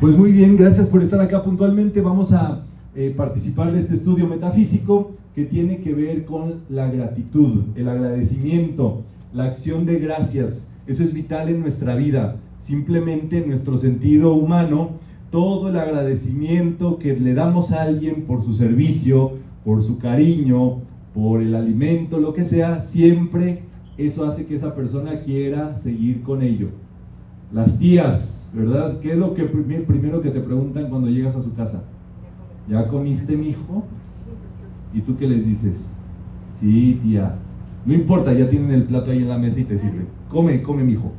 Pues muy bien, gracias por estar acá puntualmente. Vamos a participar de este estudio metafísico que tiene que ver con la gratitud, el agradecimiento, la acción de gracias. Eso es vital en nuestra vida. Simplemente en nuestro sentido humano, todo el agradecimiento que le damos a alguien por su servicio, por su cariño, por el alimento, lo que sea, siempre eso hace que esa persona quiera seguir con ello. Las tías, ¿verdad? ¿Qué es lo que primero que te preguntan cuando llegas a su casa? ¿Ya comiste, mijo? ¿Y tú qué les dices? Sí, tía. No importa, ya tienen el plato ahí en la mesa y te sirven. Come, come, mijo.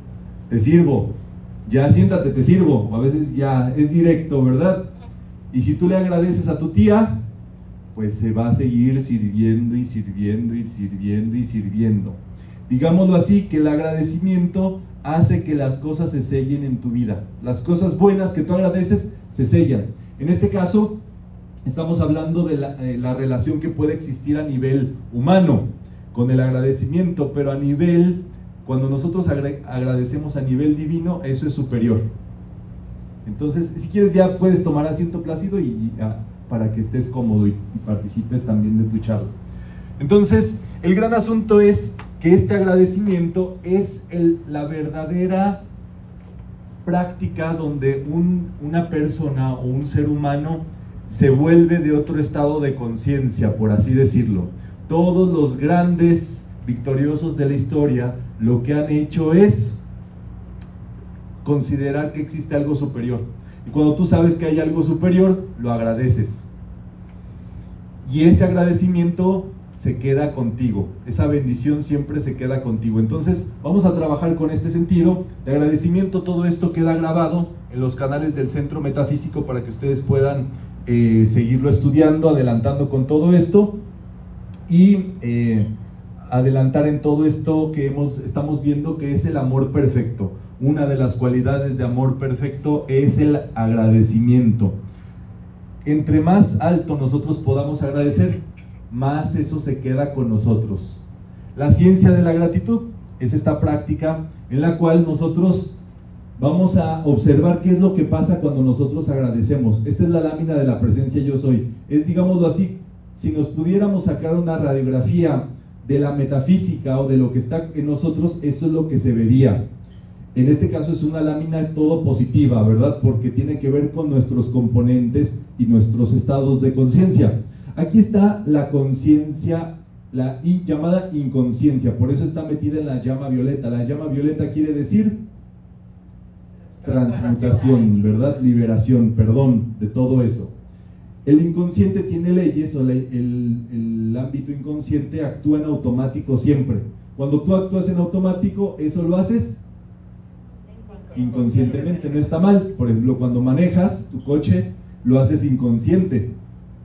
Te sirvo. Ya siéntate, te sirvo. A veces ya es directo, ¿verdad? Y si tú le agradeces a tu tía, pues se va a seguir sirviendo y sirviendo y sirviendo y sirviendo. Digámoslo así, que el agradecimiento hace que las cosas se sellen en tu vida. Las cosas buenas que tú agradeces se sellan. En este caso, estamos hablando de la relación que puede existir a nivel humano con el agradecimiento, pero a nivel, cuando nosotros agradecemos a nivel divino, eso es superior. Entonces, si quieres ya puedes tomar asiento plácido para que estés cómodo y participes también de tu charla. Entonces, el gran asunto es que este agradecimiento es la verdadera práctica donde una persona o un ser humano se vuelve de otro estado de conciencia, por así decirlo. Todos los grandes victoriosos de la historia lo que han hecho es considerar que existe algo superior. Y cuando tú sabes que hay algo superior, lo agradeces. Y ese agradecimiento se queda contigo. Esa bendición siempre se queda contigo. Entonces, vamos a trabajar con este sentido de agradecimiento. Todo esto queda grabado en los canales del Centro Metafísico para que ustedes puedan seguirlo estudiando, adelantando con todo esto y adelantar en todo esto que estamos viendo, que es el amor perfecto. Una de las cualidades de amor perfecto es el agradecimiento. Entre más alto nosotros podamos agradecer, más eso se queda con nosotros. La ciencia de la gratitud es esta práctica en la cual nosotros vamos a observar qué es lo que pasa cuando nosotros agradecemos. Esta es la lámina de la presencia yo soy. Es, digámoslo así, si nos pudiéramos sacar una radiografía de la metafísica o de lo que está en nosotros, eso es lo que se vería. En este caso es una lámina todo positiva, ¿verdad? Porque tiene que ver con nuestros componentes y nuestros estados de conciencia. Aquí está la conciencia, la llamada inconsciencia, por eso está metida en la llama violeta. La llama violeta quiere decir transmutación, ¿verdad? Liberación, perdón, de todo eso. El inconsciente tiene leyes, o el ámbito inconsciente actúa en automático siempre. Cuando tú actúas en automático, eso lo haces inconscientemente, no está mal. Por ejemplo, cuando manejas tu coche, lo haces inconsciente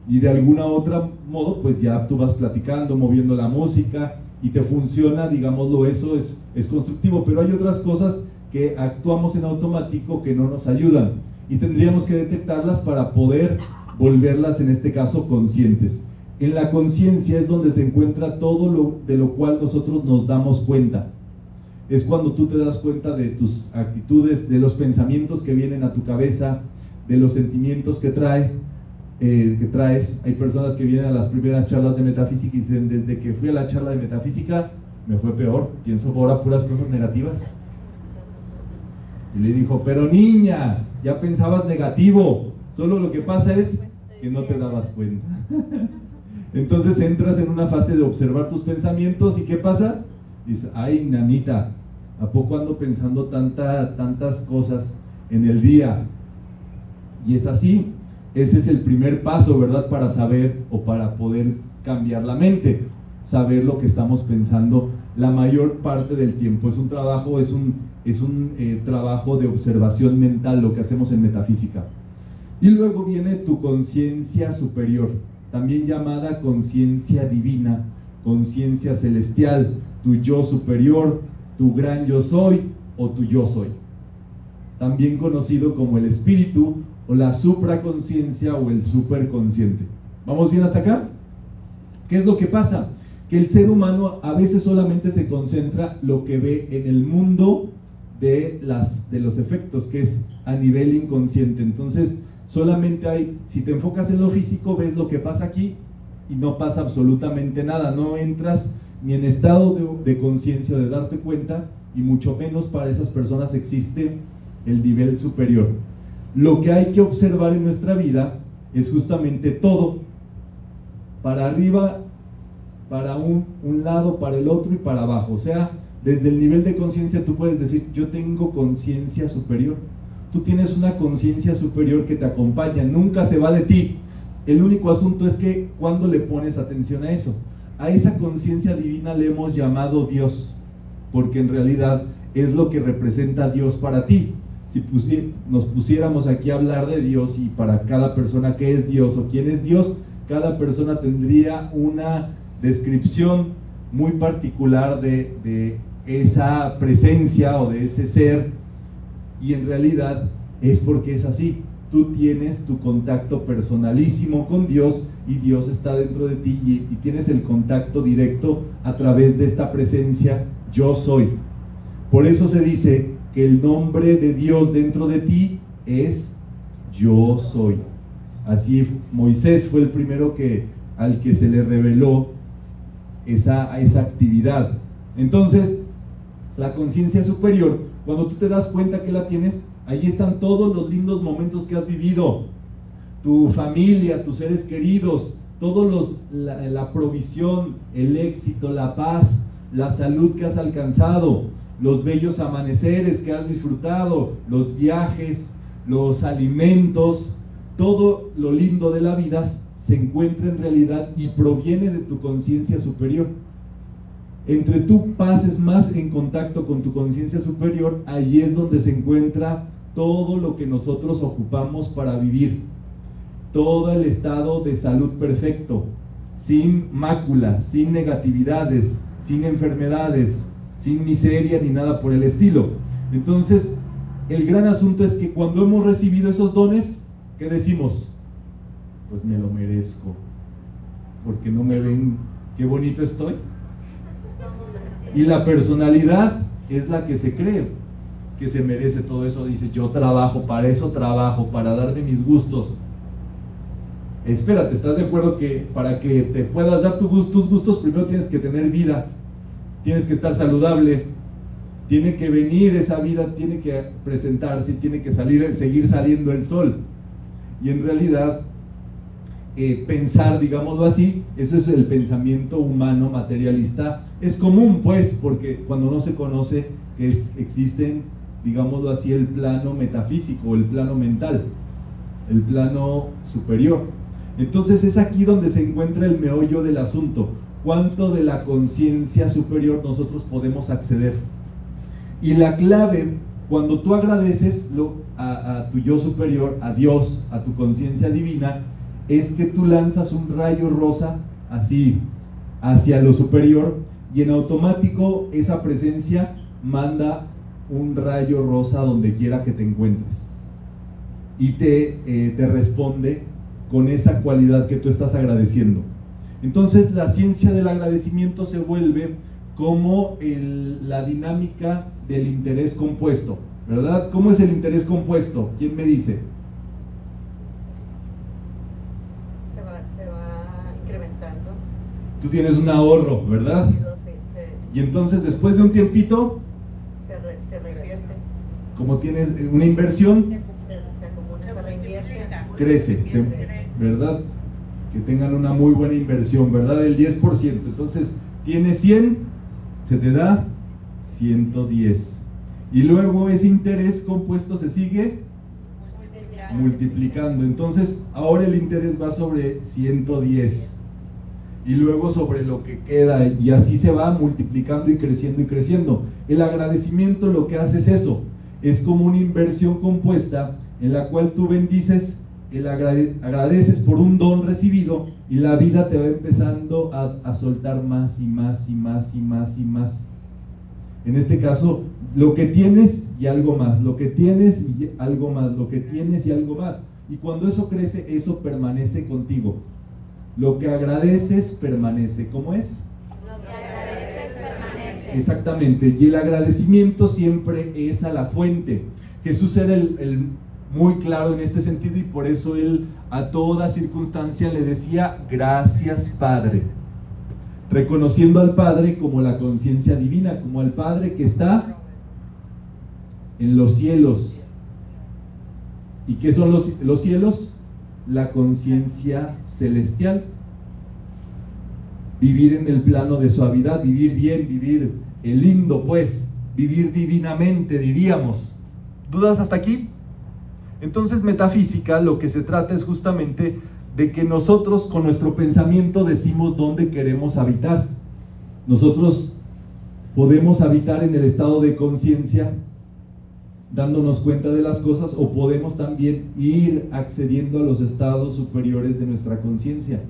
y de alguna otra modo pues ya tú vas platicando, moviendo la música y te funciona, digámoslo, eso es constructivo. Pero hay otras cosas que actuamos en automático que no nos ayudan y tendríamos que detectarlas para poder volverlas, en este caso, conscientes. En la conciencia es donde se encuentra todo de lo cual nosotros nos damos cuenta. Es cuando tú te das cuenta de tus actitudes, de los pensamientos que vienen a tu cabeza, de los sentimientos que traes. Hay personas que vienen a las primeras charlas de metafísica y dicen: desde que fui a la charla de metafísica me fue peor, pienso ahora puras cosas negativas. Y le dijo: pero niña, ya pensabas negativo, solo lo que pasa es que no te dabas cuenta. Entonces entras en una fase de observar tus pensamientos y ¿qué pasa? Dices: ay, nanita, ¿a poco ando pensando tantas cosas en el día? Y es así. Ese es el primer paso, ¿verdad? Para saber o para poder cambiar la mente, saber lo que estamos pensando la mayor parte del tiempo. Es un trabajo, trabajo de observación mental, lo que hacemos en metafísica. Y luego viene tu conciencia superior, también llamada conciencia divina, conciencia celestial, tu yo superior, tu gran yo soy o tu yo soy, también conocido como el espíritu, o la supraconciencia o el superconsciente. ¿Vamos bien hasta acá? ¿Qué es lo que pasa? Que el ser humano a veces solamente se concentra lo que ve en el mundo de los efectos, que es a nivel inconsciente. Entonces, solamente hay, si te enfocas en lo físico, ves lo que pasa aquí y no pasa absolutamente nada, no entras ni en estado de conciencia, de darte cuenta, y mucho menos para esas personas existe el nivel superior. Lo que hay que observar en nuestra vida es justamente todo, para arriba, para un lado, para el otro y para abajo. O sea, desde el nivel de conciencia tú puedes decir, yo tengo conciencia superior. Tú tienes una conciencia superior que te acompaña, nunca se va de ti. El único asunto es que cuando le pones atención a eso, a esa conciencia divina le hemos llamado Dios, porque en realidad es lo que representa a Dios para ti. Si nos pusiéramos aquí a hablar de Dios y para cada persona qué es Dios o quién es Dios, cada persona tendría una descripción muy particular de esa presencia o de ese ser, y en realidad es porque es así. Tú tienes tu contacto personalísimo con Dios y Dios está dentro de ti y tienes el contacto directo a través de esta presencia yo soy. Por eso se dice que el nombre de Dios dentro de ti es yo soy. Así Moisés fue el primero al que se le reveló esa actividad. Entonces, la conciencia superior, cuando tú te das cuenta que la tienes, ahí están todos los lindos momentos que has vivido, tu familia, tus seres queridos, la provisión, el éxito, la paz, la salud que has alcanzado, los bellos amaneceres que has disfrutado, los viajes, los alimentos, todo lo lindo de la vida se encuentra en realidad y proviene de tu conciencia superior. Entre tú pases más en contacto con tu conciencia superior, ahí es donde se encuentra todo lo que nosotros ocupamos para vivir, todo el estado de salud perfecto, sin mácula, sin negatividades, sin enfermedades, sin miseria ni nada por el estilo. Entonces, el gran asunto es que cuando hemos recibido esos dones, ¿qué decimos? Pues me lo merezco, porque no me ven qué bonito estoy. Y la personalidad es la que se cree que se merece todo eso. Dice, yo trabajo, para eso trabajo, para darme mis gustos. Espérate, ¿estás de acuerdo que para que te puedas dar tus gustos, primero tienes que tener vida, tienes que estar saludable, tiene que venir esa vida, tiene que presentarse, tiene que seguir saliendo el sol? Y en realidad, pensar, digámoslo así, eso es el pensamiento humano materialista. Es común, pues, porque cuando no se conoce existen, digámoslo así, el plano metafísico, el plano mental, el plano superior. Entonces es aquí donde se encuentra el meollo del asunto: cuánto de la conciencia superior nosotros podemos acceder. Y la clave, cuando tú agradeces a tu yo superior, a Dios, a tu conciencia divina, es que tú lanzas un rayo rosa así, hacia lo superior, y en automático esa presencia manda un rayo rosa donde quiera que te encuentres y te responde con esa cualidad que tú estás agradeciendo. Entonces, la ciencia del agradecimiento se vuelve como la dinámica del interés compuesto, ¿verdad? ¿Cómo es el interés compuesto? ¿Quién me dice? Se va incrementando. Tú tienes un ahorro, ¿verdad? Y entonces, después de un tiempito, se reinvierte. Como tienes una inversión, se acumula, se reinvierte. Crece, ¿verdad? Que tengan una muy buena inversión, ¿verdad? El 10%. Entonces, tienes 100, se te da 110. Y luego ese interés compuesto se sigue multiplicando. Entonces, ahora el interés va sobre 110. Y luego sobre lo que queda. Y así se va multiplicando y creciendo y creciendo. El agradecimiento lo que hace es eso. Es como una inversión compuesta en la cual tú bendices, agradeces por un don recibido, y la vida te va empezando a soltar más y más y más y más y más. En este caso, lo que tienes y algo más, lo que tienes y algo más, lo que tienes y algo más. Y cuando eso crece, eso permanece contigo. Lo que agradeces permanece. ¿Cómo es? Lo que agradeces permanece. Exactamente, y el agradecimiento siempre es a la fuente. Jesús era el muy claro en este sentido, y por eso él a toda circunstancia le decía gracias Padre, reconociendo al Padre como la conciencia divina, como al Padre que está en los cielos. ¿Y qué son los cielos? La conciencia celestial. Vivir en el plano de suavidad, vivir bien, vivir el lindo, pues, vivir divinamente, diríamos. ¿Dudas hasta aquí? Entonces, metafísica, lo que se trata es justamente de que nosotros con nuestro pensamiento decimos dónde queremos habitar. Nosotros podemos habitar en el estado de conciencia, dándonos cuenta de las cosas, o podemos también ir accediendo a los estados superiores de nuestra conciencia.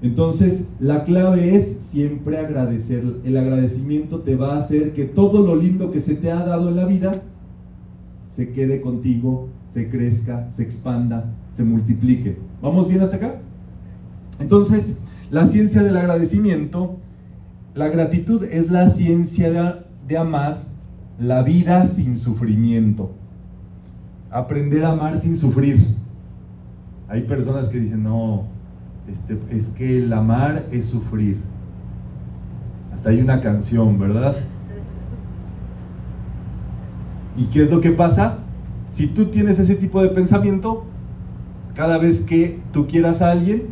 Entonces, la clave es siempre agradecer. El agradecimiento te va a hacer que todo lo lindo que se te ha dado en la vida se quede contigo, se crezca, se expanda, se multiplique. ¿Vamos bien hasta acá? Entonces, la ciencia del agradecimiento, la gratitud es la ciencia de amar la vida sin sufrimiento. Aprender a amar sin sufrir. Hay personas que dicen, no... es que el amar es sufrir. Hasta hay una canción, ¿verdad? ¿Y qué es lo que pasa? Si tú tienes ese tipo de pensamiento, cada vez que tú quieras a alguien,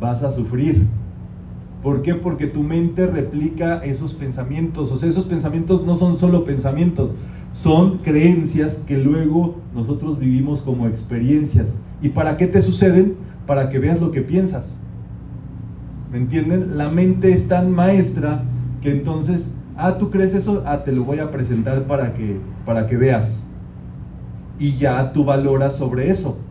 vas a sufrir. ¿Por qué? Porque tu mente replica esos pensamientos. O sea, esos pensamientos no son solo pensamientos, son creencias que luego nosotros vivimos como experiencias. ¿Y para qué te suceden? Para que veas lo que piensas, ¿me entienden? La mente es tan maestra que entonces, tú crees eso, te lo voy a presentar para que veas, y ya tú valoras sobre eso.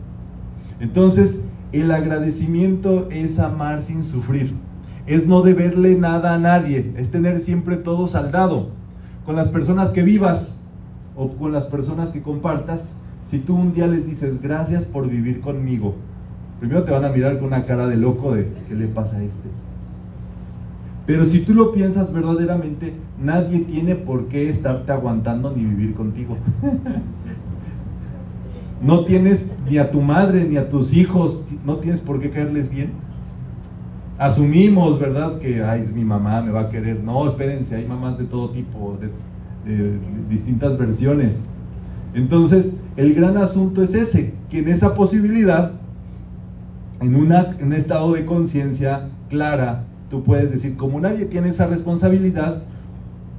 Entonces, el agradecimiento es amar sin sufrir, es no deberle nada a nadie, es tener siempre todo saldado, con las personas que vivas o con las personas que compartas. Si tú un día les dices gracias por vivir conmigo, primero te van a mirar con una cara de loco de ¿qué le pasa a este? Pero si tú lo piensas verdaderamente, nadie tiene por qué estarte aguantando ni vivir contigo. No tienes ni a tu madre ni a tus hijos, no tienes por qué caerles bien. Asumimos, ¿verdad? Que es mi mamá, me va a querer. No, espérense, hay mamás de todo tipo, de distintas versiones. Entonces, el gran asunto es ese, que en esa posibilidad, en un estado de conciencia clara, tú puedes decir, como nadie tiene esa responsabilidad,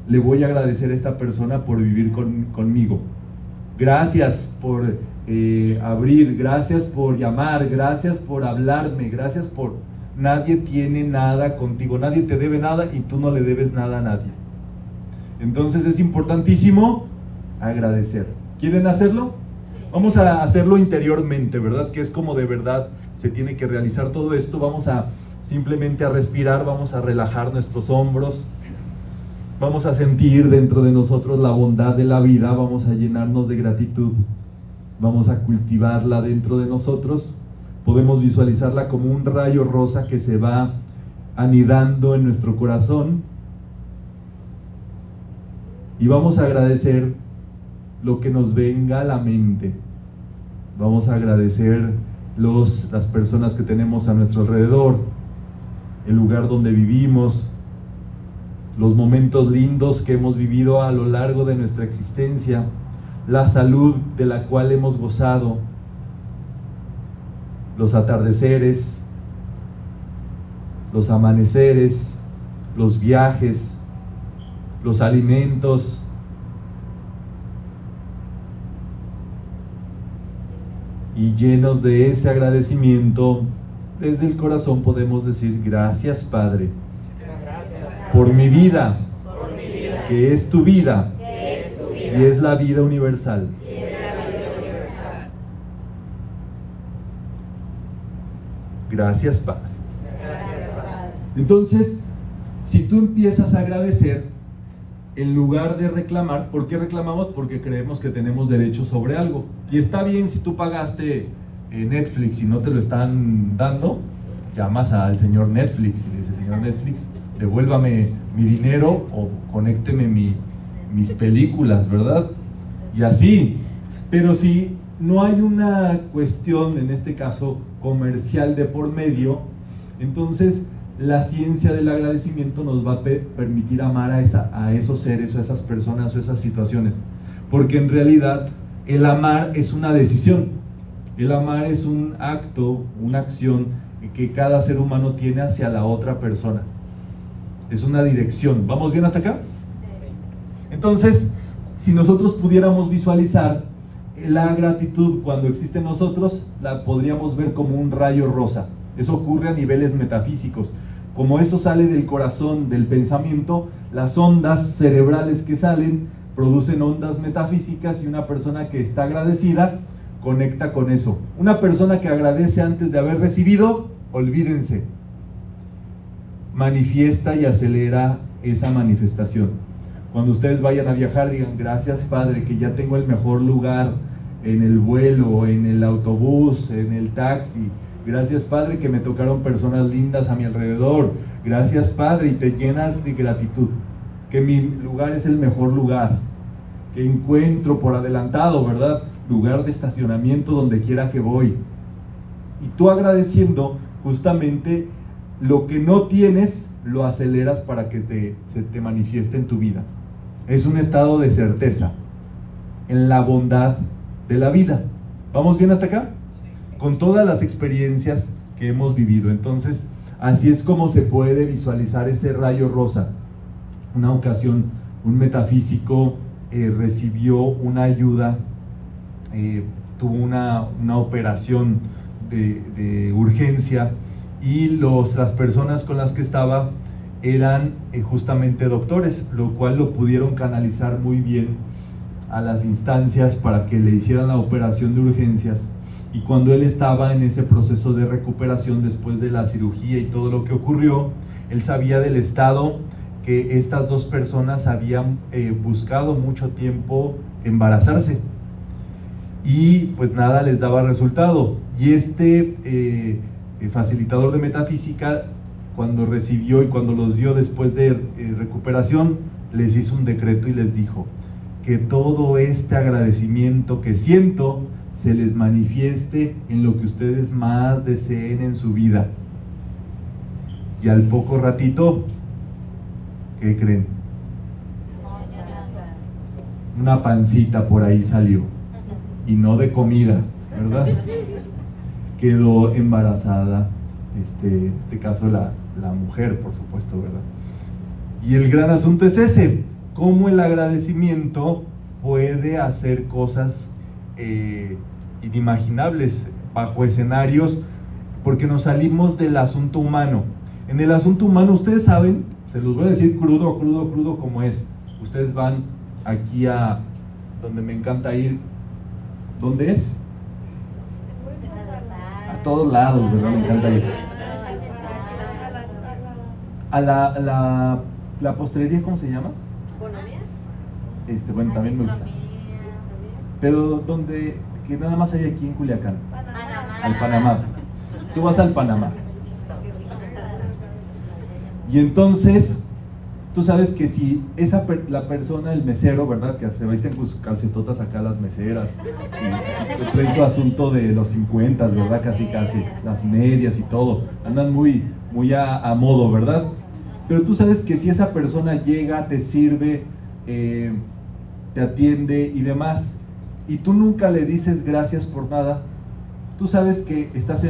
le voy a agradecer a esta persona por vivir conmigo. Gracias por abrir, gracias por llamar, gracias por hablarme, gracias por... Nadie tiene nada contigo, nadie te debe nada y tú no le debes nada a nadie. Entonces es importantísimo agradecer. ¿Quieren hacerlo? Vamos a hacerlo interiormente, ¿verdad? Que es como de verdad se tiene que realizar todo esto. Vamos a simplemente a respirar, vamos a relajar nuestros hombros, vamos a sentir dentro de nosotros la bondad de la vida, vamos a llenarnos de gratitud, vamos a cultivarla dentro de nosotros. Podemos visualizarla como un rayo rosa que se va anidando en nuestro corazón, y vamos a agradecer lo que nos venga a la mente. Vamos a agradecer las personas que tenemos a nuestro alrededor, el lugar donde vivimos, los momentos lindos que hemos vivido a lo largo de nuestra existencia, la salud de la cual hemos gozado, los atardeceres, los amaneceres, los viajes, los alimentos, y llenos de ese agradecimiento, desde el corazón podemos decir gracias Padre, por mi vida, que es tu vida, y es la vida universal. Gracias Padre. Entonces, si tú empiezas a agradecer, en lugar de reclamar, ¿por qué reclamamos? Porque creemos que tenemos derecho sobre algo. Y está bien si tú pagaste Netflix y no te lo están dando, llamas al señor Netflix y le dices, señor Netflix, devuélvame mi dinero o conécteme mis películas, ¿verdad? Y así. Pero si no hay una cuestión, en este caso, comercial de por medio, entonces la ciencia del agradecimiento nos va a permitir amar a esos seres o a esas personas o esas situaciones. Porque en realidad el amar es una decisión, el amar es un acto, una acción que cada ser humano tiene hacia la otra persona. Es una dirección. ¿Vamos bien hasta acá? Entonces, si nosotros pudiéramos visualizar la gratitud cuando existe en nosotros, la podríamos ver como un rayo rosa. Eso ocurre a niveles metafísicos. Como eso sale del corazón, del pensamiento, las ondas cerebrales que salen producen ondas metafísicas, y una persona que está agradecida conecta con eso. Una persona que agradece antes de haber recibido, olvídense, manifiesta y acelera esa manifestación. Cuando ustedes vayan a viajar, digan: gracias, Padre, que ya tengo el mejor lugar en el vuelo, en el autobús, en el taxi. Gracias, Padre, que me tocaron personas lindas a mi alrededor. Gracias, Padre, y te llenas de gratitud, que mi lugar es el mejor lugar, que encuentro por adelantado, ¿verdad?, lugar de estacionamiento donde quiera que voy. Y tú agradeciendo justamente lo que no tienes, lo aceleras para que se te manifieste en tu vida. Es un estado de certeza en la bondad de la vida. ¿Vamos bien hasta acá? Con todas las experiencias que hemos vivido. Entonces, así es como se puede visualizar ese rayo rosa. Una ocasión, un metafísico recibió una ayuda, tuvo una operación de urgencia, y las personas con las que estaba eran justamente doctores, lo cual lo pudieron canalizar muy bien a las instancias para que le hicieran la operación de urgencias. Y cuando él estaba en ese proceso de recuperación después de la cirugía y todo lo que ocurrió, él sabía del estado que estas dos personas habían buscado mucho tiempo embarazarse, y pues nada les daba resultado. Y este facilitador de metafísica, cuando recibió y cuando los vio después de recuperación, les hizo un decreto y les dijo que todo este agradecimiento que siento se les manifieste en lo que ustedes más deseen en su vida. Y al poco ratito, ¿qué creen? Una pancita por ahí salió, y no de comida, ¿verdad? Quedó embarazada, en este caso la mujer, por supuesto, ¿verdad? Y el gran asunto es ese: cómo el agradecimiento puede hacer cosas inimaginables bajo escenarios, porque nos salimos del asunto humano. En el asunto humano, ustedes saben, se los voy a decir crudo, crudo, crudo como es. Ustedes van aquí a donde me encanta ir. ¿Dónde es? A todos lados, ¿verdad? Me encanta ir. A la postrería, ¿cómo se llama? Bueno, también me gusta. Pero donde, que nada más hay aquí en Culiacán. Al Panamá. Tú vas al Panamá. Y entonces, tú sabes que si la persona, el mesero, ¿verdad?, que se visten con sus calcetotas acá las meseras, traen su asunto de los 50, ¿verdad?, casi casi, las medias y todo, andan muy, muy a modo, ¿verdad? Pero tú sabes que si esa persona llega, te sirve, te atiende y demás, y tú nunca le dices gracias por nada, tú sabes que estás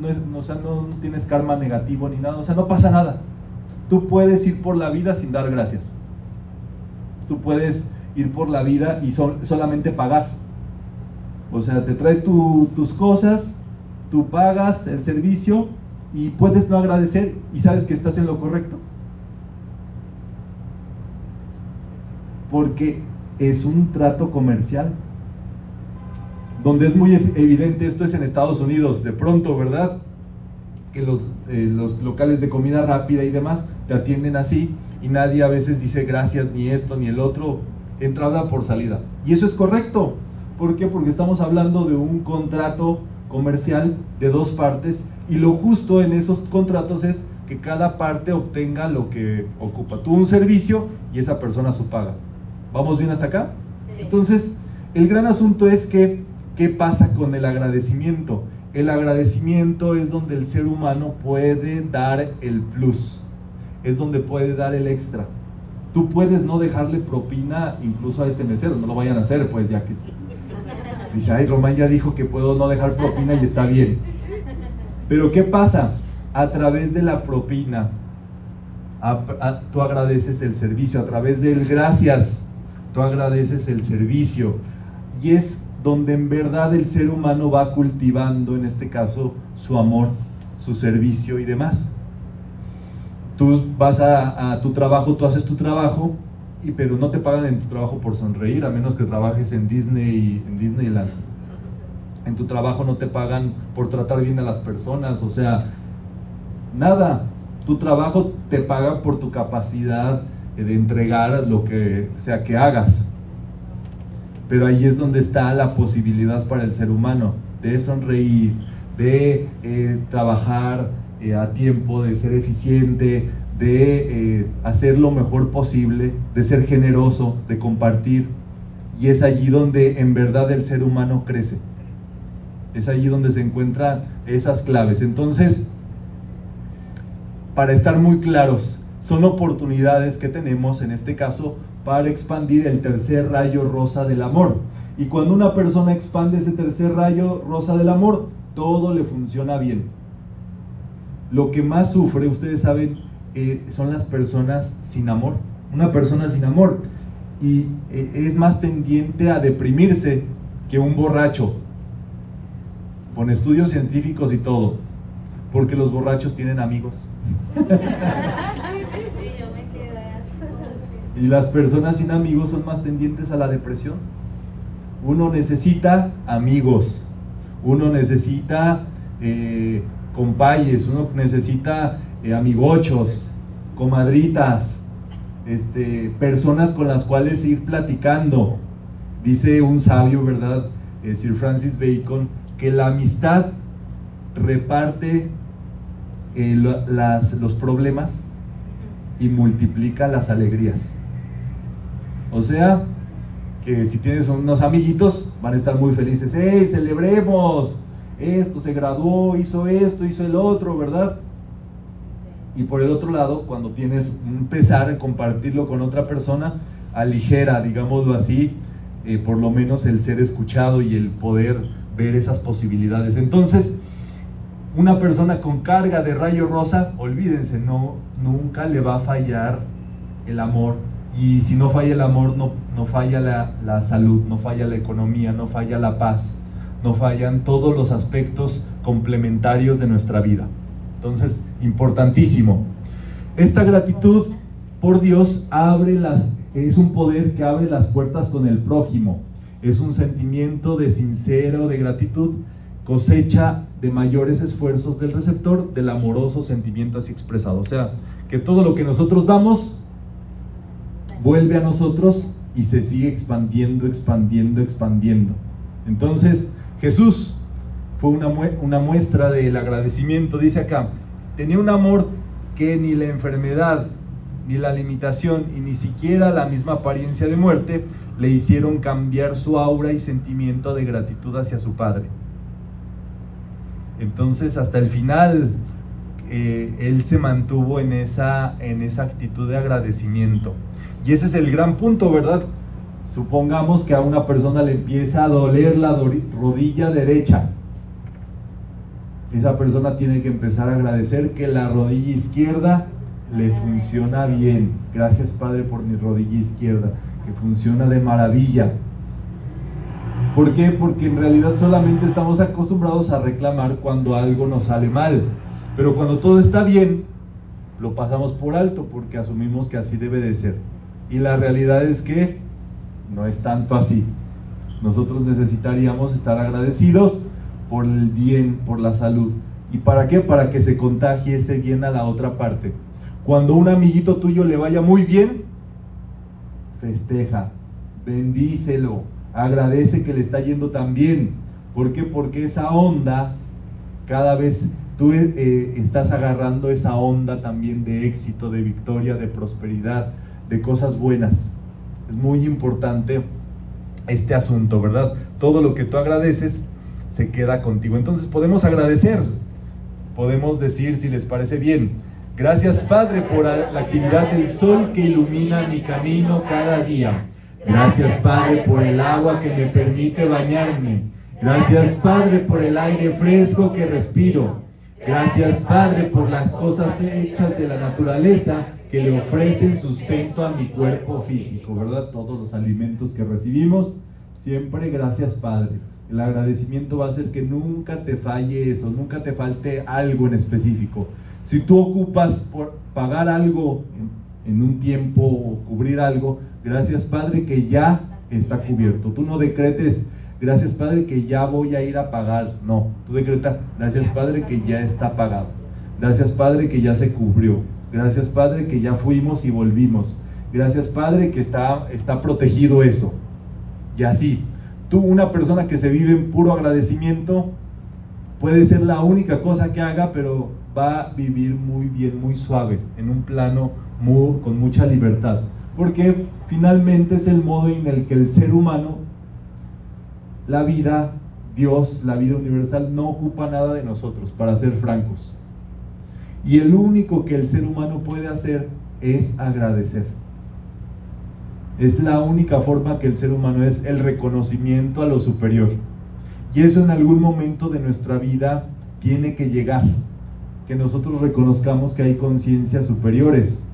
no tienes karma negativo ni nada, o sea, no pasa nada. Tú puedes ir por la vida sin dar gracias. Tú puedes ir por la vida y solamente pagar. O sea, te trae tus cosas, tú pagas el servicio y puedes no agradecer, y sabes que estás en lo correcto. Porque es un trato comercial. Donde es muy evidente esto es en Estados Unidos, de pronto, ¿verdad? Que los locales de comida rápida y demás te atienden así, y nadie a veces dice gracias, ni esto ni el otro, entrada por salida. Y eso es correcto. ¿Por qué? Porque estamos hablando de un contrato comercial de dos partes, y lo justo en esos contratos es que cada parte obtenga lo que ocupa. Tú un servicio y esa persona su paga. ¿Vamos bien hasta acá? Sí. Entonces, el gran asunto es que, ¿qué pasa con el agradecimiento? El agradecimiento es donde el ser humano puede dar el plus, es donde puede dar el extra. Tú puedes no dejarle propina incluso a este mesero, no lo vayan a hacer, pues, ya que... Dice, ay, Román ya dijo que puedo no dejar propina y está bien. Pero ¿qué pasa? A través de la propina, tú agradeces el servicio, a través del gracias, tú agradeces el servicio. Y es donde en verdad el ser humano va cultivando, en este caso, su amor, su servicio y demás. Tú vas a tu trabajo, tú haces tu trabajo, pero no te pagan en tu trabajo por sonreír, a menos que trabajes en Disney, en Disneyland. En tu trabajo no te pagan por tratar bien a las personas, o sea, nada. Tu trabajo te paga por tu capacidad de entregar lo que sea que hagas. Pero ahí es donde está la posibilidad para el ser humano de sonreír, de trabajar a tiempo, de ser eficiente, de hacer lo mejor posible, de ser generoso, de compartir. Y es allí donde en verdad el ser humano crece. Es allí donde se encuentran esas claves. Entonces, para estar muy claros, son oportunidades que tenemos en este caso para expandir el tercer rayo rosa del amor. Y cuando una persona expande ese tercer rayo rosa del amor, todo le funciona bien. Lo que más sufre, ustedes saben, son las personas sin amor. Una persona sin amor y es más tendiente a deprimirse que un borracho, con estudios científicos y todo, porque los borrachos tienen amigos. Y las personas sin amigos son más tendientes a la depresión. Uno necesita amigos, uno necesita compayes, uno necesita amigochos, comadritas, personas con las cuales ir platicando. Dice un sabio, ¿verdad? Sir Francis Bacon, que la amistad reparte los problemas y multiplica las alegrías. O sea, que si tienes unos amiguitos, van a estar muy felices. ¡Hey, celebremos! Esto, se graduó, hizo esto, hizo el otro, ¿verdad? Y por el otro lado, cuando tienes un pesar en compartirlo con otra persona, aligera, digámoslo así, por lo menos el ser escuchado y el poder ver esas posibilidades. Entonces, una persona con carga de rayo rosa, olvídense, nunca le va a fallar el amor, y si no falla el amor, no falla la salud, no falla la economía, no falla la paz, no fallan todos los aspectos complementarios de nuestra vida. Entonces, importantísimo. Esta gratitud por Dios es un poder que abre las puertas con el prójimo. Es un sentimiento de gratitud, cosecha de mayores esfuerzos del receptor, del amoroso sentimiento así expresado. O sea, que todo lo que nosotros damos vuelve a nosotros y se sigue expandiendo, expandiendo, expandiendo. Entonces, Jesús fue una muestra del agradecimiento. Dice acá, tenía un amor que ni la enfermedad, ni la limitación, y ni siquiera la misma apariencia de muerte le hicieron cambiar su aura y sentimiento de gratitud hacia su Padre. Entonces, hasta el final, él se mantuvo en esa actitud de agradecimiento. Y ese es el gran punto, ¿verdad? Supongamos que a una persona le empieza a doler la rodilla derecha. Esa persona tiene que empezar a agradecer que la rodilla izquierda le funciona bien. Gracias, Padre, por mi rodilla izquierda, que funciona de maravilla. ¿Por qué? Porque en realidad solamente estamos acostumbrados a reclamar cuando algo nos sale mal, pero cuando todo está bien, lo pasamos por alto porque asumimos que así debe de ser, y la realidad es que no es tanto así. Nosotros necesitaríamos estar agradecidos por el bien, por la salud. ¿Y para qué? Para que se contagie ese bien a la otra parte. Cuando un amiguito tuyo le vaya muy bien, festeja, bendícelo, agradece que le está yendo tan bien. ¿Por qué? Porque esa onda cada vez tú estás agarrando esa onda también de éxito, de victoria, de prosperidad, de cosas buenas. Es muy importante este asunto, ¿verdad? Todo lo que tú agradeces se queda contigo. Entonces podemos agradecer, podemos decir, si les parece bien: gracias, Padre, por la actividad del sol que ilumina mi camino cada día. Gracias, Padre, por el agua que me permite bañarme. Gracias, Padre, por el aire fresco que respiro. Gracias, Padre, por las cosas hechas de la naturaleza que le ofrecen sustento a mi cuerpo físico, ¿verdad? Todos los alimentos que recibimos, siempre gracias, Padre. El agradecimiento va a hacer que nunca te falle eso, nunca te falte algo en específico. Si tú ocupas por pagar algo en un tiempo o cubrir algo, gracias, Padre, que ya está cubierto. Tú no decretes: gracias, Padre, que ya voy a ir a pagar. No, tú decreta: gracias, Padre, que ya está pagado. Gracias, Padre, que ya se cubrió. Gracias, Padre, que ya fuimos y volvimos. Gracias, Padre, que está protegido eso. Y así, tú, una persona que se vive en puro agradecimiento, puede ser la única cosa que haga, pero va a vivir muy bien, muy suave, en un plano con mucha libertad. Porque finalmente es el modo en el que el ser humano, la vida, Dios, la vida universal, no ocupa nada de nosotros, para ser francos. Y el único que el ser humano puede hacer es agradecer. Es la única forma que el ser humano es el reconocimiento a lo superior. Y eso en algún momento de nuestra vida tiene que llegar, que nosotros reconozcamos que hay conciencias superiores.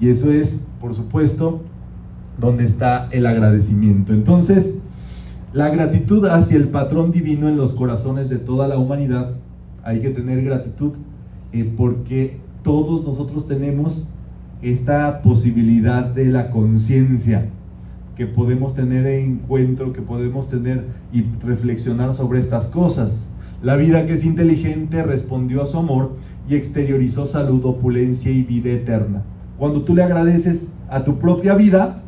Y eso es, por supuesto, donde está el agradecimiento. Entonces, la gratitud hacia el patrón divino en los corazones de toda la humanidad. Hay que tener gratitud porque todos nosotros tenemos esta posibilidad de la conciencia, que podemos tener encuentro, que podemos tener y reflexionar sobre estas cosas. La vida, que es inteligente, respondió a su amor y exteriorizó salud, opulencia y vida eterna. Cuando tú le agradeces a tu propia vida,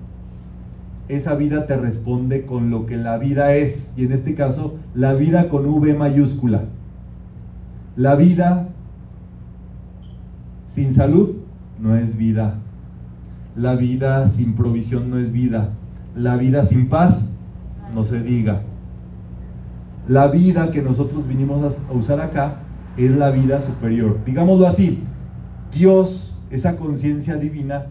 esa vida te responde con lo que la vida es, y en este caso, la vida con V mayúscula. La vida sin salud no es vida. La vida sin provisión no es vida. La vida sin paz, no se diga. La vida que nosotros vinimos a usar acá es la vida superior. Digámoslo así: Dios, esa conciencia divina,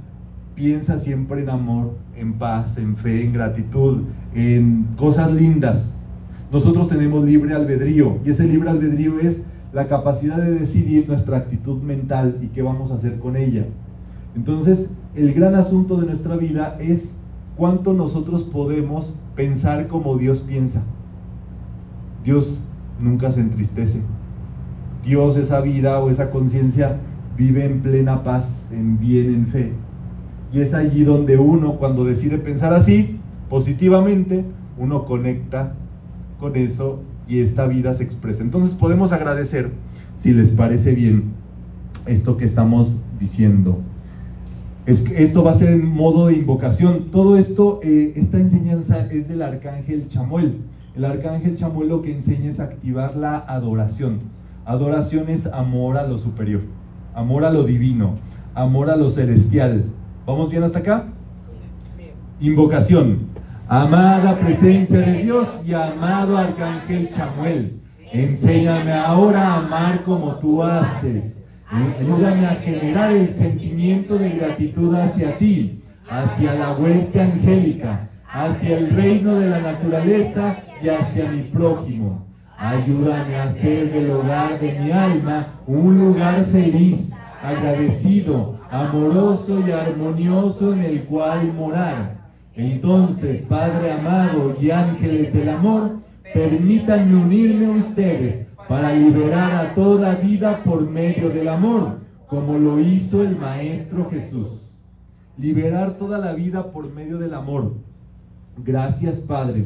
piensa siempre en amor, en paz, en fe, en gratitud, en cosas lindas. Nosotros tenemos libre albedrío, y ese libre albedrío es la capacidad de decidir nuestra actitud mental y qué vamos a hacer con ella. Entonces, el gran asunto de nuestra vida es cuánto nosotros podemos pensar como Dios piensa. Dios nunca se entristece. Dios, esa vida o esa conciencia, vive en plena paz, en bien, en fe. Y es allí donde uno, cuando decide pensar así, positivamente, uno conecta con eso y esta vida se expresa. Entonces podemos agradecer, si les parece bien, esto que estamos diciendo. Esto va a ser en modo de invocación. Todo esto, esta enseñanza es del Arcángel Chamuel. El Arcángel Chamuel lo que enseña es activar la adoración. Adoración es amor a lo superior, amor a lo divino, amor a lo celestial. ¿Vamos bien hasta acá? Invocación. Amada presencia de Dios y amado Arcángel Chamuel, enséñame ahora a amar como tú haces. Ayúdame a generar el sentimiento de gratitud hacia ti, hacia la hueste angélica, hacia el reino de la naturaleza y hacia mi prójimo. Ayúdame a hacer del hogar de mi alma un lugar feliz, agradecido, amoroso y armonioso en el cual morar. Entonces, Padre amado y ángeles del amor, permítanme unirme a ustedes para liberar a toda vida por medio del amor, como lo hizo el Maestro Jesús. Liberar toda la vida por medio del amor. Gracias, Padre.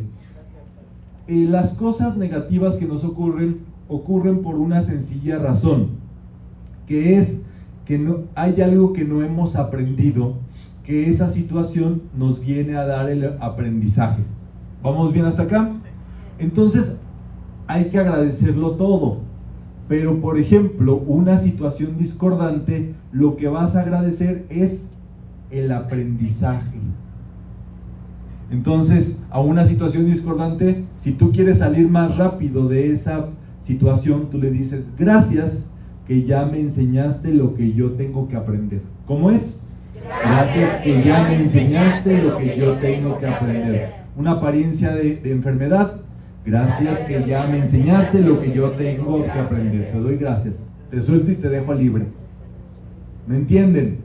Las cosas negativas que nos ocurren por una sencilla razón, que es que no, hay algo que no hemos aprendido, que esa situación nos viene a dar el aprendizaje. ¿Vamos bien hasta acá? Entonces, hay que agradecerlo todo. Pero, por ejemplo, una situación discordante, lo que vas a agradecer es el aprendizaje. Entonces, a una situación discordante, si tú quieres salir más rápido de esa situación, tú le dices, gracias que ya me enseñaste lo que yo tengo que aprender. ¿Cómo es? Gracias que ya me enseñaste lo que yo tengo que aprender. Una apariencia de enfermedad. Gracias que ya me enseñaste lo que yo tengo que aprender. Te doy gracias. Te suelto y te dejo libre. ¿Me entienden?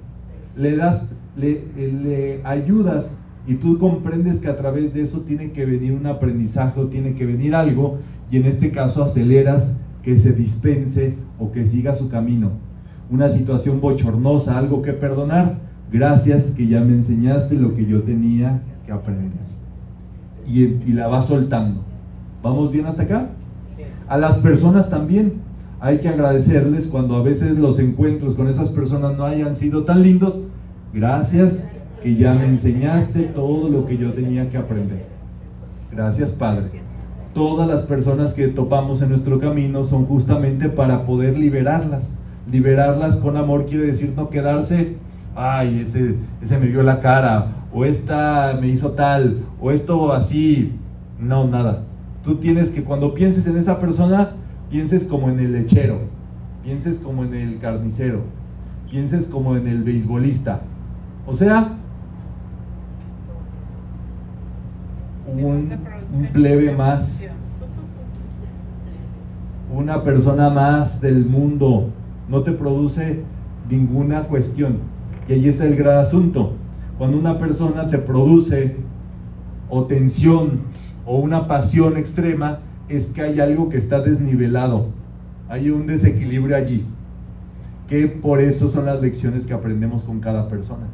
Le ayudas y tú comprendes que a través de eso tiene que venir un aprendizaje o tiene que venir algo, y en este caso aceleras que se dispense o que siga su camino. Una situación bochornosa, algo que perdonar. Gracias que ya me enseñaste lo que yo tenía que aprender. Y la vas soltando. ¿Vamos bien hasta acá? Sí. A las personas también hay que agradecerles cuando a veces los encuentros con esas personas no hayan sido tan lindos. Gracias que ya me enseñaste todo lo que yo tenía que aprender. Gracias, Padre. Todas las personas que topamos en nuestro camino son justamente para poder liberarlas. Liberarlas con amor quiere decir no quedarse, ay, ese me vio la cara, o esta me hizo tal, o esto así. No, nada. Tú tienes que, cuando pienses en esa persona, pienses como en el lechero, pienses como en el carnicero, pienses como en el beisbolista. O sea, un plebe más, una persona más del mundo. No te produce ninguna cuestión. Y ahí está el gran asunto. Cuando una persona te produce o tensión, o una pasión extrema, es que hay algo que está desnivelado, hay un desequilibrio allí, que por eso son las lecciones que aprendemos con cada persona.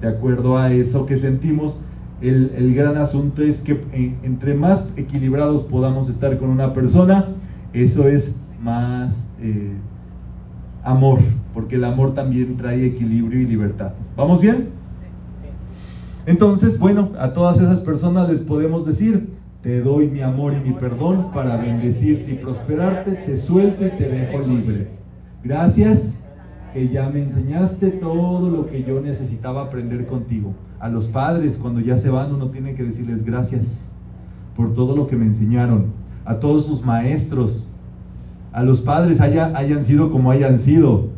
De acuerdo a eso que sentimos, el gran asunto es que entre más equilibrados podamos estar con una persona, eso es más amor, porque el amor también trae equilibrio y libertad. ¿Vamos bien? Entonces, bueno, a todas esas personas les podemos decir, te doy mi amor y mi perdón para bendecirte y prosperarte, te suelto y te dejo libre. Gracias que ya me enseñaste todo lo que yo necesitaba aprender contigo. A los padres, cuando ya se van, uno tiene que decirles gracias por todo lo que me enseñaron. A todos sus maestros, a los padres, hayan sido como hayan sido,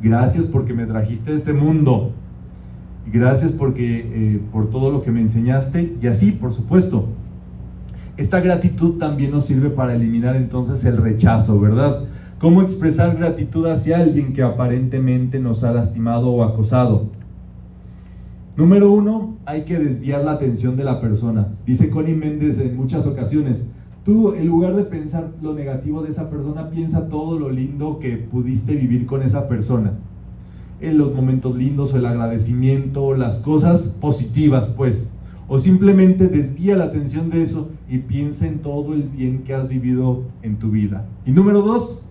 gracias porque me trajiste a este mundo. Gracias porque, por todo lo que me enseñaste. Y así, por supuesto, esta gratitud también nos sirve para eliminar entonces el rechazo, ¿verdad? ¿Cómo expresar gratitud hacia alguien que aparentemente nos ha lastimado o acosado? Número uno, hay que desviar la atención de la persona. Dice Conny Méndez en muchas ocasiones, tú, en lugar de pensar lo negativo de esa persona, piensa todo lo lindo que pudiste vivir con esa persona, en los momentos lindos o el agradecimiento, las cosas positivas, pues, o simplemente desvía la atención de eso y piensa en todo el bien que has vivido en tu vida. Y número dos,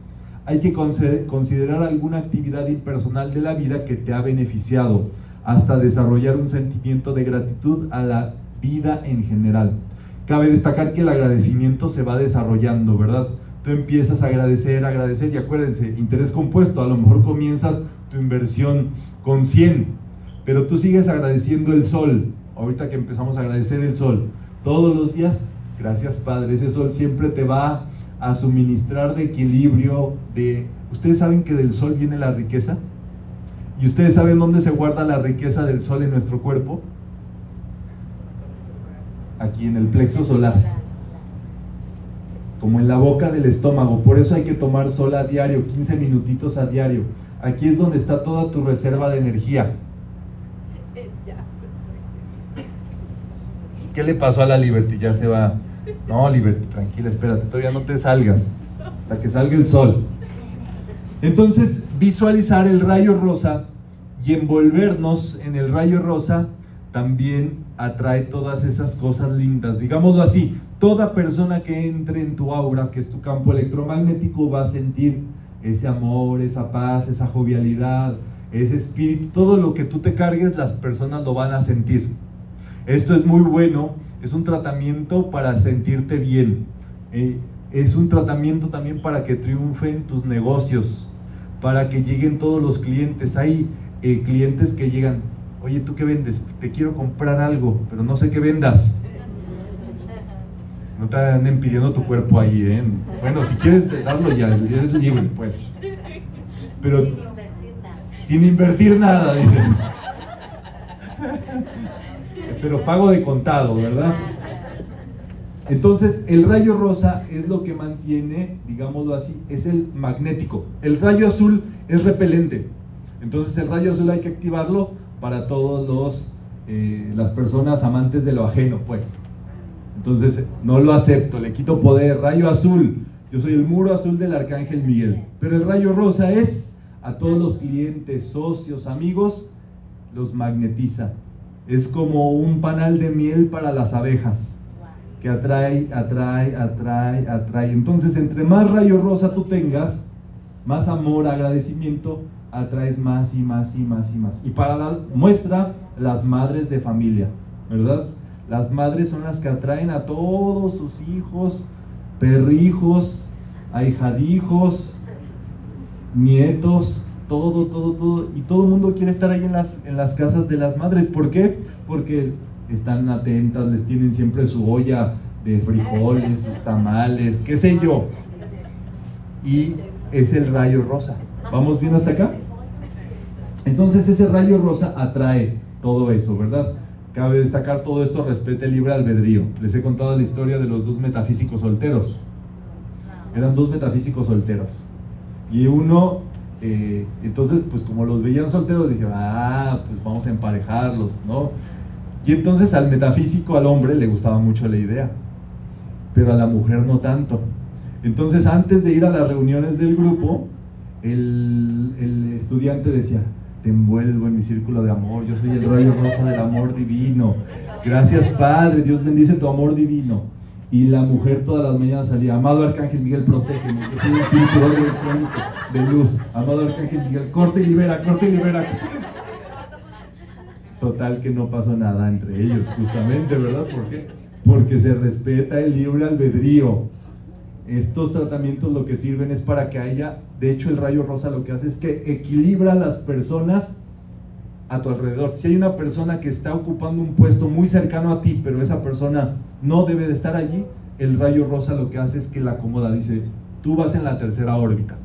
hay que considerar alguna actividad impersonal de la vida que te ha beneficiado, hasta desarrollar un sentimiento de gratitud a la vida en general. Cabe destacar que el agradecimiento se va desarrollando, ¿verdad? Tú empiezas a agradecer, y acuérdense, interés compuesto, a lo mejor comienzas tu inversión con 100, pero tú sigues agradeciendo el sol. Ahorita que empezamos a agradecer el sol todos los días, gracias Padre, ese sol siempre te va a suministrar de equilibrio. Ustedes saben que del sol viene la riqueza, y ustedes saben dónde se guarda la riqueza del sol en nuestro cuerpo, aquí en el plexo solar, como en la boca del estómago. Por eso hay que tomar sol a diario, 15 minutitos a diario. Aquí es donde está toda tu reserva de energía. ¿Qué le pasó a la Liberty? Ya se va. No, Liberty, tranquila, espérate, todavía no te salgas, hasta que salga el sol. Entonces, visualizar el rayo rosa y envolvernos en el rayo rosa también atrae todas esas cosas lindas. Digámoslo así, toda persona que entre en tu aura, que es tu campo electromagnético, va a sentir ese amor, esa paz, esa jovialidad, ese espíritu. Todo lo que tú te cargues, las personas lo van a sentir. Esto es muy bueno, es un tratamiento para sentirte bien. es un tratamiento también para que triunfen tus negocios, para que lleguen todos los clientes. Hay clientes que llegan, oye, ¿tú qué vendes? Te quiero comprar algo, pero no sé qué vendas. No te anden pidiendo tu cuerpo ahí, ¿eh? Bueno, si quieres darlo ya, eres libre, pues. Pero sin invertir nada, dicen. Pero pago de contado, ¿verdad? Entonces, el rayo rosa es lo que mantiene, digámoslo así, es el magnético. El rayo azul es repelente. Entonces, el rayo azul hay que activarlo para todos los las personas amantes de lo ajeno, pues. Entonces, no lo acepto, le quito poder. Rayo azul, yo soy el muro azul del Arcángel Miguel. Pero el rayo rosa es a todos los clientes, socios, amigos, los magnetiza. Es como un panal de miel para las abejas, que atrae. Entonces, entre más rayo rosa tú tengas, más amor, agradecimiento, atraes más y más y más y más. Y para la muestra, las madres de familia, ¿verdad? Las madres son las que atraen a todos sus hijos, perrijos, ahijadijos, nietos, todo. Y todo el mundo quiere estar ahí en las casas de las madres. ¿Por qué? Porque están atentas, les tienen siempre su olla de frijoles, sus tamales, qué sé yo. Y es el rayo rosa. ¿Vamos bien hasta acá? Entonces ese rayo rosa atrae todo eso, ¿verdad? Cabe destacar, todo esto respeta el libre albedrío. Les he contado la historia de los dos metafísicos solteros. Eran dos metafísicos solteros. Y uno, entonces, pues como los veían solteros, dije, ah, pues vamos a emparejarlos, ¿no? Y entonces al metafísico, al hombre, le gustaba mucho la idea, pero a la mujer no tanto. Entonces, antes de ir a las reuniones del grupo, el estudiante decía, te envuelvo en mi círculo de amor, yo soy el rayo rosa del amor divino, gracias Padre, Dios bendice tu amor divino. Y la mujer todas las mañanas salía, amado Arcángel Miguel, protégeme, yo soy un círculo de luz, amado Arcángel Miguel, corta y libera, corta y libera. Total que no pasó nada entre ellos, justamente, ¿verdad? ¿Por qué? Porque se respeta el libre albedrío. Estos tratamientos lo que sirven es para que haya, de hecho el rayo rosa lo que hace es que equilibra a las personas a tu alrededor. Si hay una persona que está ocupando un puesto muy cercano a ti, pero esa persona no debe de estar allí, el rayo rosa lo que hace es que la acomoda, dice, tú vas en la tercera órbita.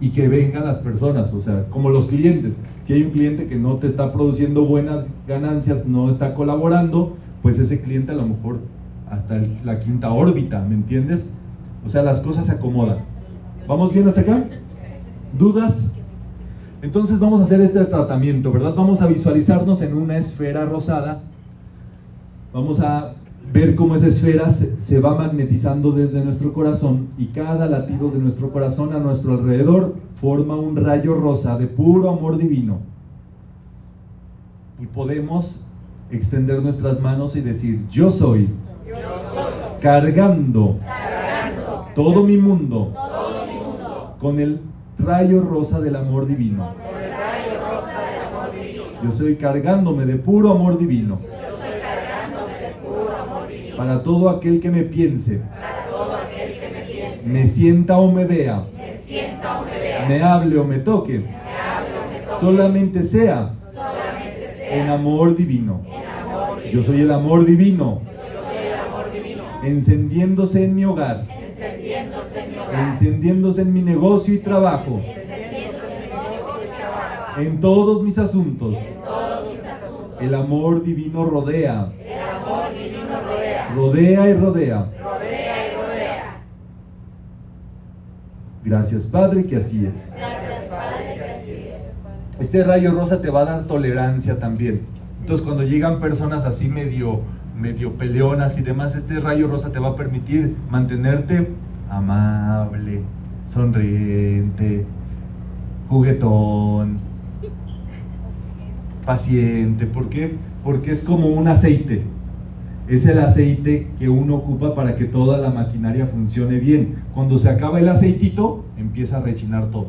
Y que vengan las personas, o sea, como los clientes. Si hay un cliente que no te está produciendo buenas ganancias, no está colaborando, pues ese cliente a lo mejor hasta la quinta órbita, ¿me entiendes? O sea, las cosas se acomodan. ¿Vamos bien hasta acá? ¿Dudas? Entonces vamos a hacer este tratamiento, ¿verdad? Vamos a visualizarnos en una esfera rosada. Vamos a ver cómo esa esfera se va magnetizando desde nuestro corazón, y cada latido de nuestro corazón a nuestro alrededor forma un rayo rosa de puro amor divino. Y podemos extender nuestras manos y decir, yo soy, cargando todo mi mundo con el rayo rosa del amor divino. Yo soy cargándome de puro amor divino. Para todo aquel que me piense, me sienta o me vea, me hable o me toque, solamente sea en amor divino. Yo soy el amor divino encendiéndose en mi hogar, encendiéndose en mi negocio y trabajo, en todos mis asuntos. El amor divino rodea. Rodea y rodea. Gracias Padre, que así es. Este rayo rosa te va a dar tolerancia también. Entonces cuando llegan personas así medio peleonas y demás, este rayo rosa te va a permitir mantenerte amable, sonriente, juguetón, paciente. ¿Por qué? Porque es como un aceite. Es el aceite que uno ocupa para que toda la maquinaria funcione bien. Cuando se acaba el aceitito, empieza a rechinar todo.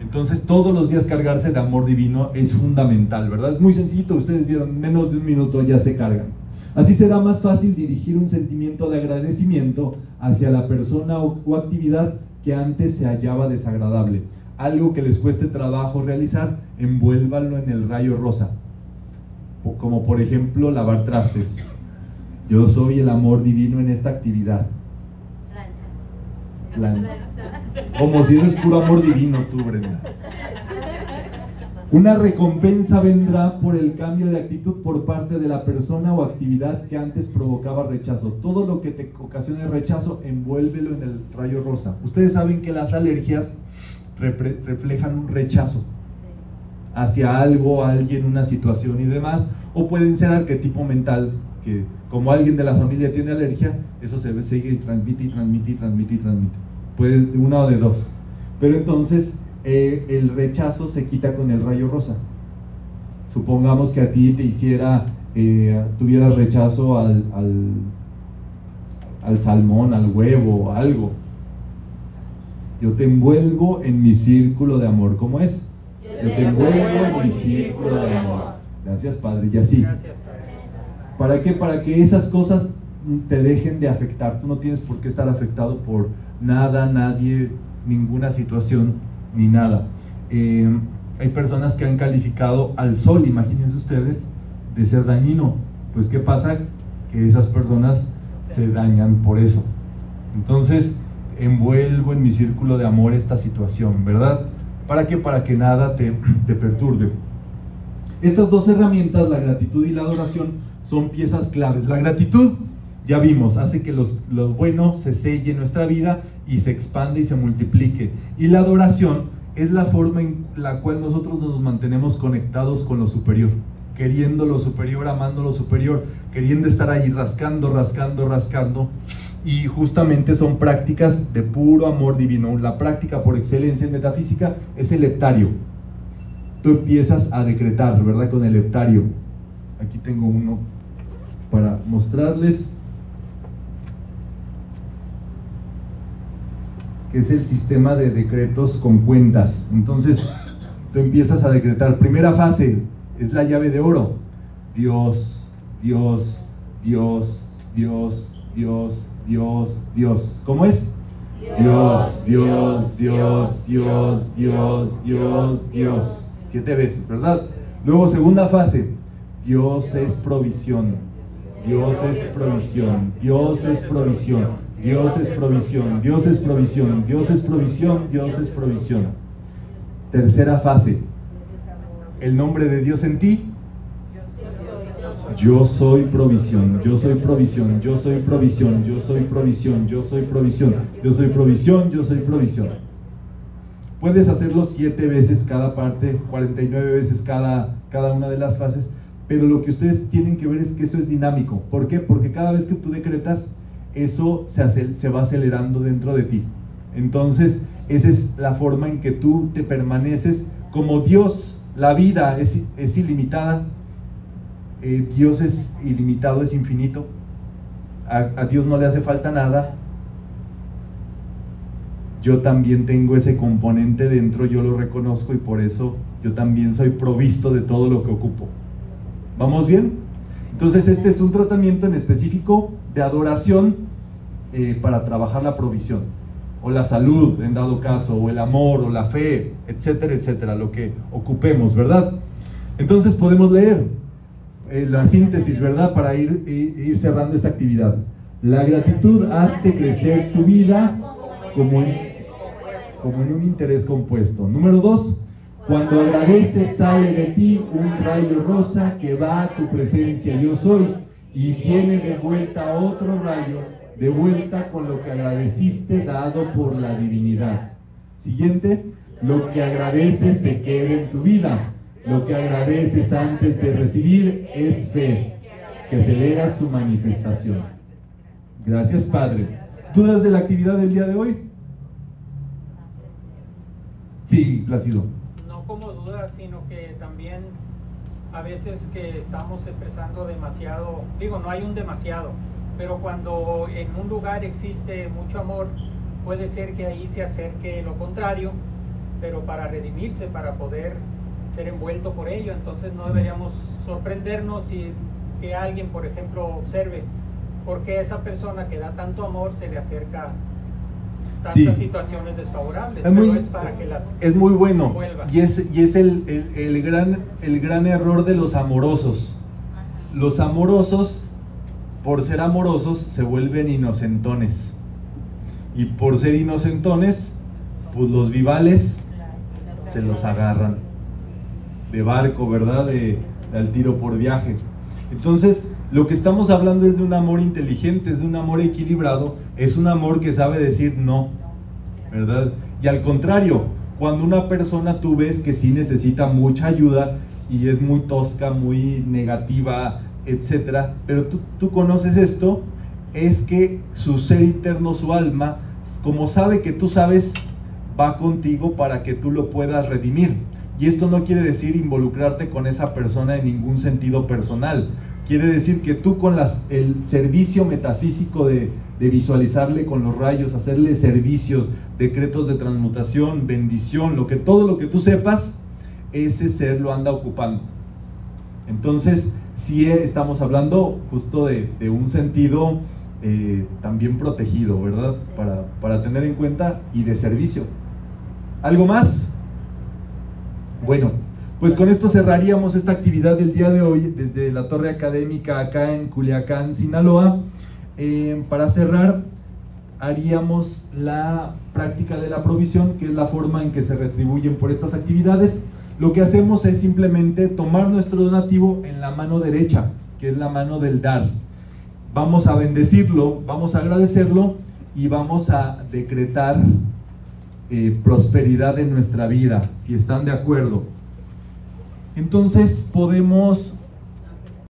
Entonces, todos los días cargarse de amor divino es fundamental, ¿verdad? Es muy sencillo, ustedes vieron, menos de un minuto ya se cargan. Así será más fácil dirigir un sentimiento de agradecimiento hacia la persona o actividad que antes se hallaba desagradable. Algo que les cueste trabajo realizar, envuélvanlo en el rayo rosa. Como por ejemplo lavar trastes. Yo soy el amor divino en esta actividad. Plancha. Como si eres puro amor divino tú, Brenda. Una recompensa vendrá por el cambio de actitud por parte de la persona o actividad que antes provocaba rechazo. Todo lo que te ocasione rechazo, envuélvelo en el rayo rosa. Ustedes saben que las alergias reflejan un rechazo hacia algo, alguien, una situación y demás, o pueden ser arquetipo mental, que como alguien de la familia tiene alergia, eso se sigue y transmite y transmite y transmite y transmite. Puede una o de dos. Pero entonces el rechazo se quita con el rayo rosa. Supongamos que a ti te hiciera, tuvieras rechazo al salmón, al huevo, algo. Yo te envuelvo en mi círculo de amor. ¿Cómo es? Yo te envuelvo en mi círculo de amor. Gracias, Padre. Y así. ¿Para qué? Para que esas cosas te dejen de afectar. Tú no tienes por qué estar afectado por nada, nadie, ninguna situación, ni nada. Hay personas que han calificado al sol, imagínense ustedes, de ser dañino. Pues ¿qué pasa? Que esas personas se dañan por eso. Entonces, envuelvo en mi círculo de amor esta situación, ¿verdad? ¿Para qué? Para que nada te perturbe. Estas dos herramientas, la gratitud y la adoración, son piezas claves. La gratitud, ya vimos, hace que lo bueno se selle en nuestra vida y se expande y se multiplique. Y la adoración es la forma en la cual nosotros nos mantenemos conectados con lo superior, queriendo lo superior, amando lo superior, queriendo estar ahí rascando, rascando, rascando. Y justamente son prácticas de puro amor divino. La práctica por excelencia en metafísica es el leptario. Tú empiezas a decretar, ¿verdad? Con el leptario. Aquí tengo uno para mostrarles, que es el sistema de decretos con cuentas. Entonces tú empiezas a decretar. Primera fase es la llave de oro: Dios, Dios, Dios, Dios, Dios, Dios, Dios. ¿Cómo es? Dios, Dios, Dios, Dios, Dios, Dios, Dios. 7 veces, ¿verdad? Luego segunda fase: Dios es provisión, Dios es provisión, Dios es provisión, Dios es provisión, Dios es provisión, Dios es provisión, Dios es provisión. Tercera fase: el nombre de Dios en ti. Yo soy provisión, yo soy provisión, yo soy provisión, yo soy provisión, yo soy provisión, yo soy provisión, yo soy provisión. Puedes hacerlo 7 veces cada parte, 49 veces cada una de las fases. Pero lo que ustedes tienen que ver es que esto es dinámico. ¿Por qué? Porque cada vez que tú decretas, eso se va acelerando dentro de ti. Entonces, esa es la forma en que tú te permaneces. Como Dios, la vida es ilimitada, Dios es ilimitado, es infinito, a Dios no le hace falta nada. Yo también tengo ese componente dentro, yo lo reconozco, y por eso yo también soy provisto de todo lo que ocupo. ¿Vamos bien? Entonces este es un tratamiento en específico de adoración para trabajar la provisión, o la salud en dado caso, o el amor, o la fe, etcétera, etcétera, lo que ocupemos, ¿verdad? Entonces podemos leer la síntesis, ¿verdad? Para ir cerrando esta actividad. La gratitud hace crecer tu vida como en un interés compuesto. Número 2. Cuando agradeces, sale de ti un rayo rosa que va a tu presencia, yo soy, y viene de vuelta otro rayo, de vuelta con lo que agradeciste dado por la divinidad. Siguiente: lo que agradeces se queda en tu vida. Lo que agradeces antes de recibir es fe, que acelera su manifestación. Gracias, Padre. ¿Dudas de la actividad del día de hoy? Sí, Plácido. Como duda, sino que también a veces que estamos expresando demasiado, digo, no hay un demasiado, pero cuando en un lugar existe mucho amor, puede ser que ahí se acerque lo contrario, pero para redimirse, para poder ser envuelto por ello. Entonces no deberíamos sorprendernos si que alguien, por ejemplo, observe por qué esa persona que da tanto amor se le acerca tantas situaciones desfavorables. Es, pero muy, es para que las es muy bueno envuelva. Y es el gran error de los amorosos. Los amorosos, por ser amorosos, se vuelven inocentones. Y por ser inocentones, pues los vivales se los agarran de barco, ¿verdad? Al tiro por viaje. Entonces, lo que estamos hablando es de un amor inteligente, es de un amor equilibrado, es un amor que sabe decir no, ¿verdad? Y al contrario, cuando una persona tú ves que sí necesita mucha ayuda y es muy tosca, muy negativa, etcétera, pero tú conoces esto, es que su ser interno, su alma, como sabe que tú sabes, va contigo para que tú lo puedas redimir. Y esto no quiere decir involucrarte con esa persona en ningún sentido personal. Quiere decir que tú con el servicio metafísico de visualizarle con los rayos, hacerle servicios, decretos de transmutación, bendición, todo lo que tú sepas, ese ser lo anda ocupando. Entonces, sí estamos hablando justo de un sentido también protegido, ¿verdad? Para tener en cuenta y de servicio. ¿Algo más? Bueno, pues con esto cerraríamos esta actividad del día de hoy desde la Torre Académica acá en Culiacán, Sinaloa. Para cerrar, haríamos la práctica de la provisión, que es la forma en que se retribuyen por estas actividades. Lo que hacemos es simplemente tomar nuestro donativo en la mano derecha, que es la mano del dar. Vamos a bendecirlo, vamos a agradecerlo y vamos a decretar prosperidad en nuestra vida, si están de acuerdo. Entonces podemos